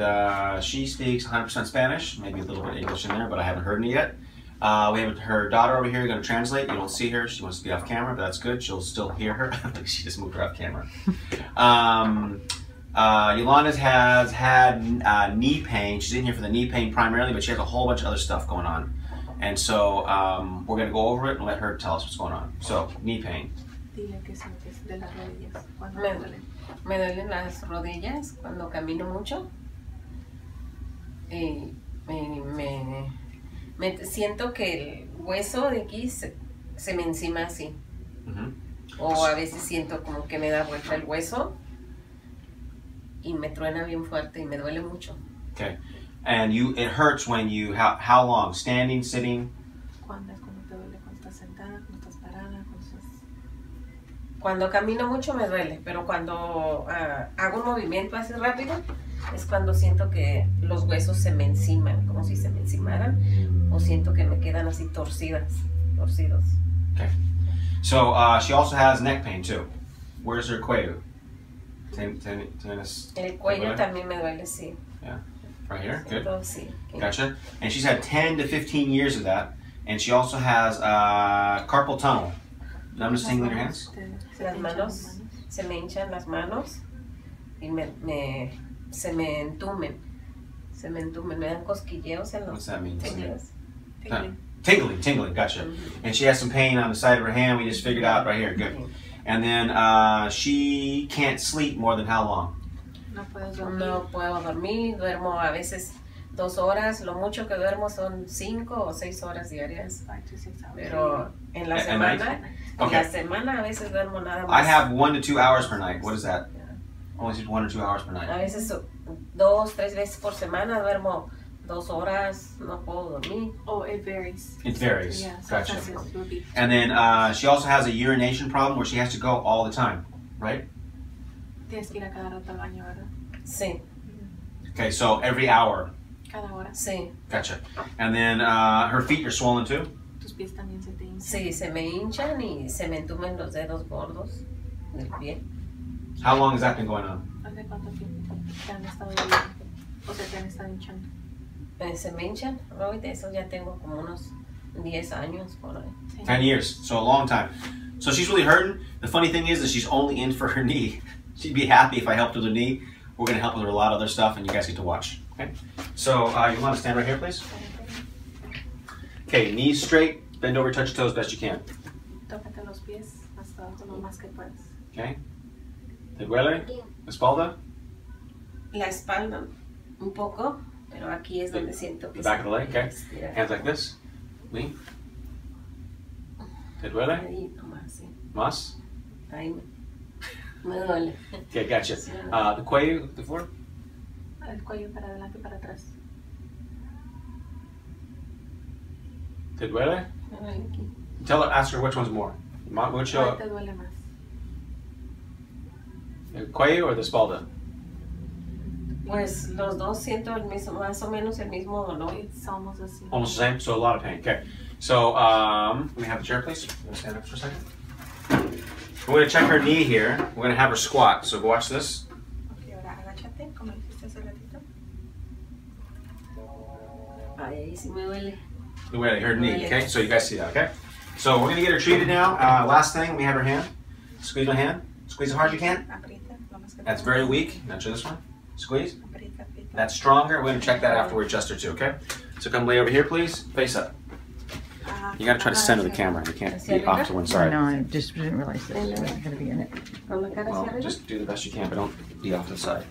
and she speaks 100% Spanish, maybe a little bit of English in there, but I haven't heard any yet. We have her daughter over here going to translate. You don't see her. She wants to be off camera, but that's good. She'll still hear her. I think she just moved her off camera. Yolanda has had knee pain. She's in here for the knee pain primarily, but she has a whole bunch of other stuff going on. And so we're going to go over it and let her tell us what's going on. So, knee pain. Me duelen las rodillas cuando camino mucho. Me siento que el hueso de aquí se me encima así. O a veces siento como que me da vuelta el hueso y me truena bien fuerte y me duele mucho. Okay. And it hurts when you, how long? Standing, sitting? Cuando te duele, cuando estás sentada, cuando estás parada, cuando camino mucho me duele, pero cuando hago un movimiento así rápido, es cuando siento que los huesos se me enciman, como si se me encimaran, o siento que me quedan así torcidos. Okay. So she also has neck pain too. Where's her cuello? El cuello también me duele, sí. Yeah. Right here? Good. Gotcha. And she's had 10 to 15 years of that. And she also has carpal tunnel. I'm just tingling your hands. Las manos, se me hinchan las manos y se me entumen. Se me entumen, me dan cosquilleos en los. What's that mean? Tingling, gotcha. And she has some pain on the side of her hand. We just figured out right here, good. And then she can't sleep more than how long? No puedo dormir, duermo a veces 2 horas, lo mucho que duermo son 5 o 6 horas diarias, pero en la semana, a veces duermo nada más. I have 1 to 2 hours per night. What is that? Yeah. Only 1 or 2 hours per night. A veces 2, 3 veces por semana duermo 2 horas, no puedo dormir. Oh, it varies. It varies. Yeah, gotcha. And then she also has a urination problem where she has to go all the time, right? Sí. Okay, so every hour. Cada hora. Sí. Gotcha. And then her feet are swollen too? Tus pies también se te hinchan. Sí, se me hinchan y se me entumen los dedos gordos del pie. How long has that been going on? ¿Hace cuánto tiempo te han estado o se te han estado hinchando? Se me hinchan, Robert, eso ya tengo como unos 10 años por ahí. 10 years, so a long time. So she's really hurting. The funny thing is that she's only in for her knee. She'd be happy if I helped with her knee. We're going to help her with a lot of other stuff, and you guys get to watch. Okay? So you want to stand right here, please? Okay, knees straight. Bend over, touch toes best you can. Tócate los pies hasta abajo lo más que puedas. Okay. ¿Te duele? ¿La espalda? La espalda un poco, pero aquí es donde siento que. The back of the leg, okay. Yeah. Hands like this. Lean. ¿Te duele? Ahí nomás, sí. ¿Más? Ahí. Okay, gotcha. The cuello, the floor? El cuello para adelante y para atrás. ¿Te duele? Me duele aquí. Tell her, ask her which one's more. ¿Cuál te duele más? ¿El cuello o la espalda? Pues los dos siento el mismo, más o menos el mismo dolor. It's almost the same. Almost the same, so a lot of pain. Okay. So, let me have a chair, please. You want to stand up for a second? We're going to check her knee here. We're going to have her squat. So watch this. Her knee, okay? So you guys see that, okay? So we're going to get her treated now. Last thing, let me have her hand. Squeeze my hand. Squeeze as hard as you can. That's very weak. Now try this one. Squeeze. That's stronger. We're going to check that after we adjust her too, okay? So come lay over here, please. Face up. You gotta try to center the camera. You can't be off to one side. No, I just didn't realize this. I was gonna be in it. Well, just do the best you can, but don't be off to the side.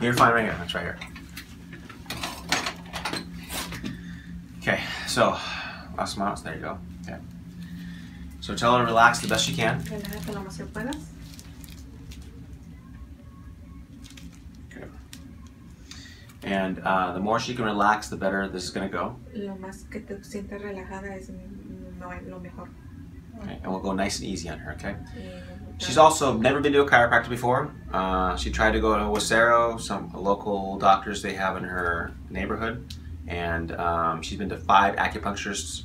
You're fine right here. That's right here. Okay, so last mouse. There you go. Okay. So tell her to relax the best you can. And the more she can relax, the better this is going to go. Okay, and we'll go nice and easy on her, okay? She's also never been to a chiropractor before. She tried to go to Huacero, some local doctors they have in her neighborhood. And she's been to 5 acupuncturists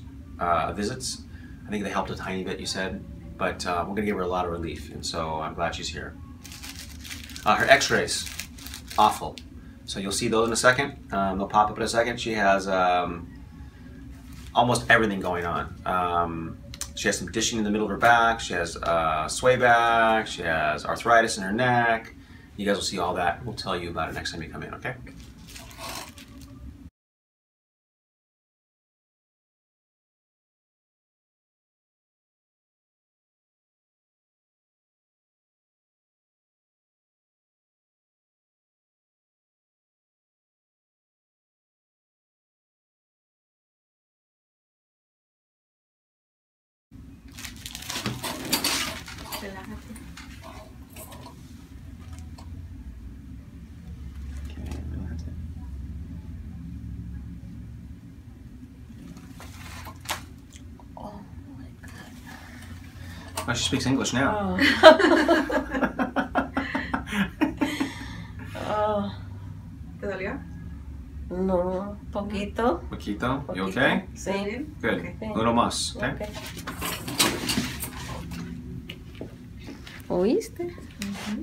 visits. I think they helped a tiny bit, you said. But we're going to give her a lot of relief, and so I'm glad she's here. Her x-rays, awful. So you'll see those in a second. They'll pop up in a second. She has almost everything going on. She has some dishing in the middle of her back. She has sway back. She has arthritis in her neck. You guys will see all that. We'll tell you about it next time you come in, okay? Oh, she speaks English now. Oh. Oh. ¿Te dolió? No, poquito. Poquito? You okay? Sí. Good. Okay. Uno más. Okay? Okay. ¿Oíste? Mm-hmm.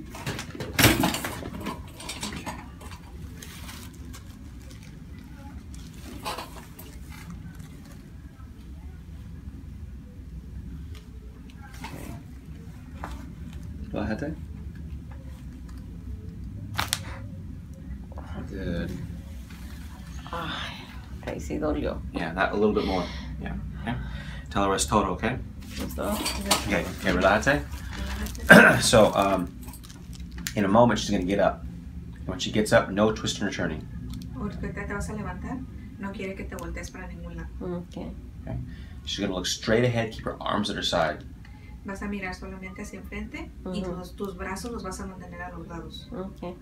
Bajate. Good. Okay, see, dolió. Yeah, that a little bit more. Yeah. Okay. Tell her it's todo, okay? Okay. Okay, relajate. So, in a moment she's going to get up. When she gets up, no twisting or turning. Okay. Okay. She's going to look straight ahead, keep her arms at her side. Vas a mirar solamente hacia enfrente y tus brazos los vas a mantener a los lados. Okay.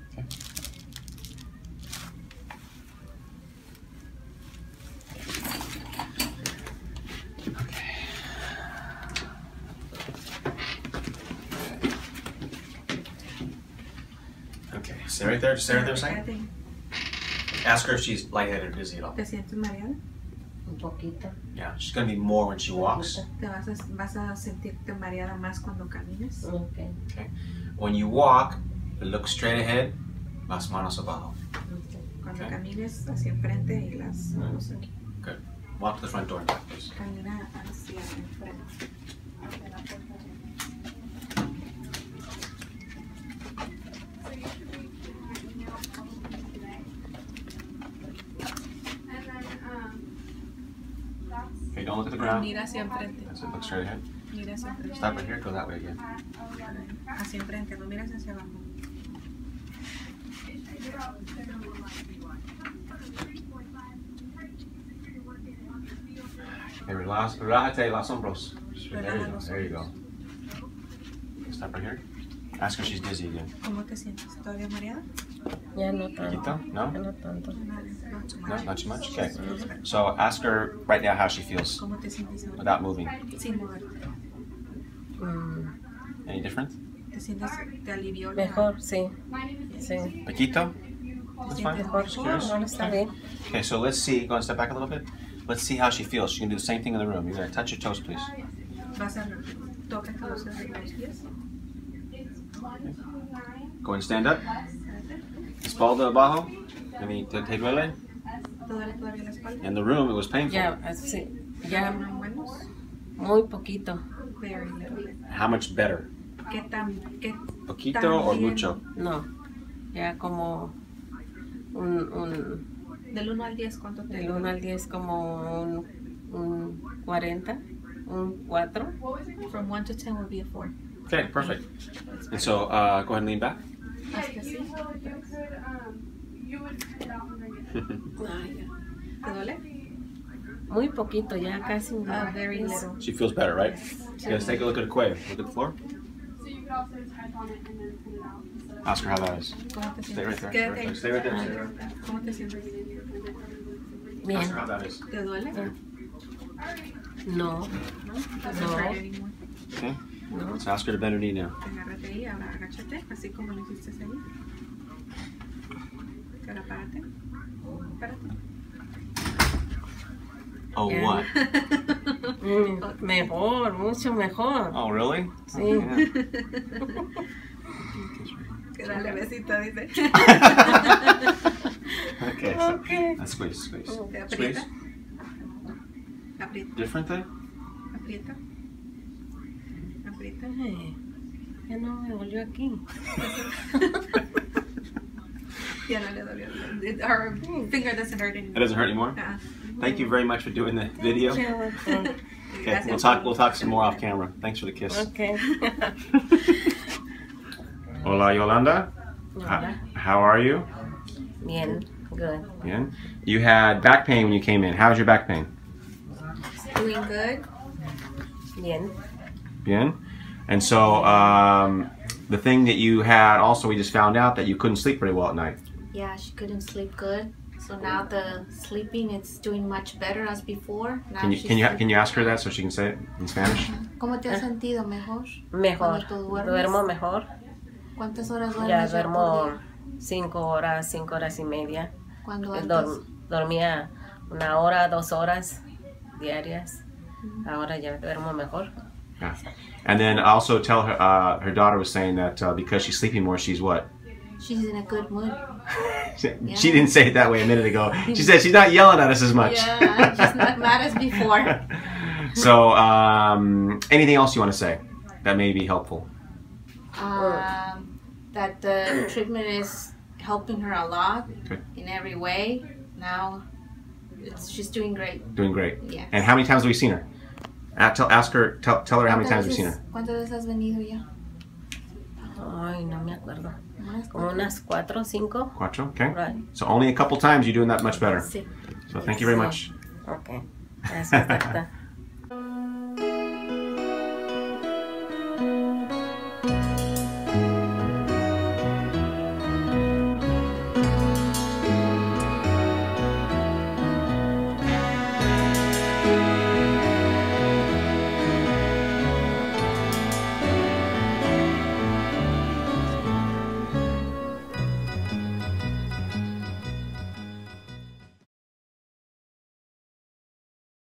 Okay. Stay right there. Stay right there a second. Ask her if she's lightheaded or dizzy at all. ¿Te sientes mareada? Un poquito. Yeah, she's going to be more when she walks. ¿Te vas a sentirte mareada más cuando camines? Okay. Okay. When you walk, look straight ahead, las manos abajo. Okay. Cuando camines hacia enfrente y las manos aquí. Good. Walk to the front door and back, please. Camina hacia enfrente. Okay, don't look at the ground. Mira hacia enfrente. That's it, look straight ahead. Mira hacia enfrente. Stop right here, go that way again. Hacia enfrente, no miras hacia abajo. Okay, relájate los hombros. There you go, there you go. Stop right here. Ask her if she's dizzy again. ¿Cómo te sientes? ¿Todavía mareada? Yeah, not tanto. No? Not too much? Okay. So ask her right now how she feels without moving. Any different? Mejor, sí. Poquito? That's fine. Okay, so let's see. Go and step back a little bit. Let's see how she feels. She can do the same thing in the room. You're going to touch your toes, please. Okay. Go and stand up. Espalda abajo. I mean, te duele? In the room, it was painful. Yeah, sí. Yeah. Muy poquito. Very little. How much better? Poquito or mucho? No. Yeah, como un del 1 al 10, ¿cuánto te? Del 1 al 10 como un 40, un 4. From 1 to 10 would be a 4. Okay, perfect. And so, go ahead and lean back. Muy poquito, ya casi. Very little. She feels better, right? You guys take a look at the cuello. Look at the floor. So you could also type on it and then print it out. Ask her how that is. Stay right there. Stay right there. Ask her how that is. ¿Te duele? No. No. Okay. No. So ask her to bend her knee now. Oh, yeah. What? Mejor, mucho mejor. Oh, really? Sí. Oh, yeah. Dale besito, dice. Okay. Okay. So, squeeze. Squeeze. Aprieta. Different thing? Aprieta. Aprieta. Ya no me dolió aquí. Yeah, no, no, no, no. Our finger doesn't hurt anymore. It doesn't hurt anymore? Yeah. Thank you very much for doing the video. Okay, we'll talk some more off camera. Thanks for the kiss. Okay. Hola, Yolanda. Hola. How are you? Bien. Good. Bien. You had back pain when you came in. How's your back pain? Doing good. Bien. Bien. And so, the thing that you had also, we just found out that you couldn't sleep very well at night. Yeah, she couldn't sleep good. So now the sleeping, it's doing much better as before. Now can you ask her that so she can say it in Spanish? ¿Cómo te has sentido mejor? Mejor. Duermo mejor. ¿Cuántas horas duermes? Ya duermo 5 horas, 5 horas y media. ¿Cuándo antes? Dormía 1 hora, 2 horas diarias. Ahora ya duermo mejor. Yeah. And then also tell her, her daughter was saying that because she's sleeping more, she's what? She's in a good mood. She didn't say it that way a minute ago. She said she's not yelling at us as much. Yeah, she's not mad as before. So, anything else you want to say that may be helpful? That the treatment is helping her a lot in every way. Now, she's doing great. Doing great. Yeah. And how many times have we seen her? Tell her how many times we've seen her. ¿Cuántas veces has venido ya? Ay, no me acuerdo. Como unas 4 o 5. 4, okay. Right. So only a couple times, you're doing that much better. Sí. So thank you very much. Okay. Gracias, doctor.